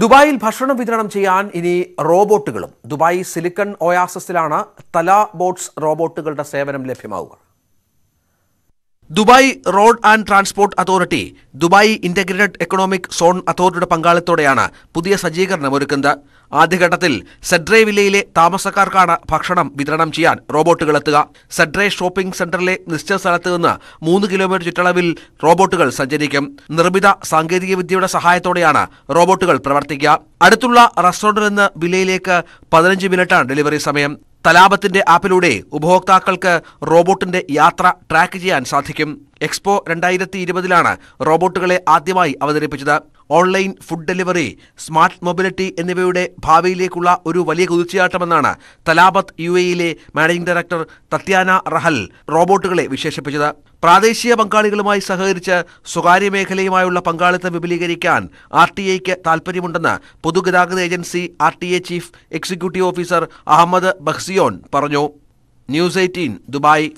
ദുബായിൽ ഭക്ഷണം വിതരണം ചെയ്യാൻ ഇനി റോബോട്ടുകളും. ദുബായ് സിലിക്കൺ ഒയാസിസിലാണ് തലാബോട്ട്സ് റോബോട്ടുകളുടെ സേവനം ലഭ്യമാവുക. Dubai road and transport authority, Dubai integrated economic zone അതോറിറ്റിയുടെ പങ്കാളിത്തോടെയാണ് പുതിയ സജ്ജീകരണം ഒരുക്കുന്നത്. ആദ്യഘട്ടത്തിൽ സെഡ്രെ വില്ലയിലെ താമസക്കാർക്കാണ് ഭക്ഷണം വിതരണം ചെയ്യാൻ റോബോട്ടുകളെത്തുക. സെഡ്രെ ഷോപ്പിംഗ് സെന്ററിലെ നിശ്ചിത സ്ഥലത്ത് നിന്ന് 3 കിലോമീറ്റർ ചുറ്റളവിൽ റോബോട്ടുകൾ സഞ്ചരിക്കും. നിർമ്മിത സാങ്കേതികവിദ്യയുടെ സഹായത്തോടെയാണ് റോബോട്ടുകൾ പ്രവർത്തിക്കുക. അടുത്തുള്ള റെസ്റ്റോറന്റിൽ നിന്ന് വില്ലയിലേക്ക് 15 മിനിറ്റാണ് ഡെലിവറി സമയം. തലാബത്തിന്റെ ആപ്പിലൂടെ ഉപഭോക്താക്കൾക്ക് റോബോട്ടിന്റെ യാത്ര ട്രാക്ക് ചെയ്യാൻ സാധിക്കും. എക്സ്പോ 2020 റോബോട്ടുകളെ ആദ്യമായി അവതരിപ്പിച്ചത്. Online food delivery, smart mobility എന്നിവയുടെ ഭാവിയിലേക്കുള്ള ഒരു വലിയ കുതിച്ചുചാട്ടമെന്നാണ് Talabat UAE managing director Tatyana Rahal റോബോട്ടുകളെ വിശേഷിപ്പിച്ചത്. പ്രാദേശിക പങ്കാളികളുമായി സഹകരിച്ച് സ്വകാര്യ മേഖലയുമായുള്ള പങ്കാളിത്തം വിപുലീകരിക്കാൻ RTA താൽപ്പര്യമുണ്ടെന്ന് പൊതുഗതാഗത agency RTA chief executive officer Ahmed ബക്സിയോൻ പറഞ്ഞു. News 18 Dubai.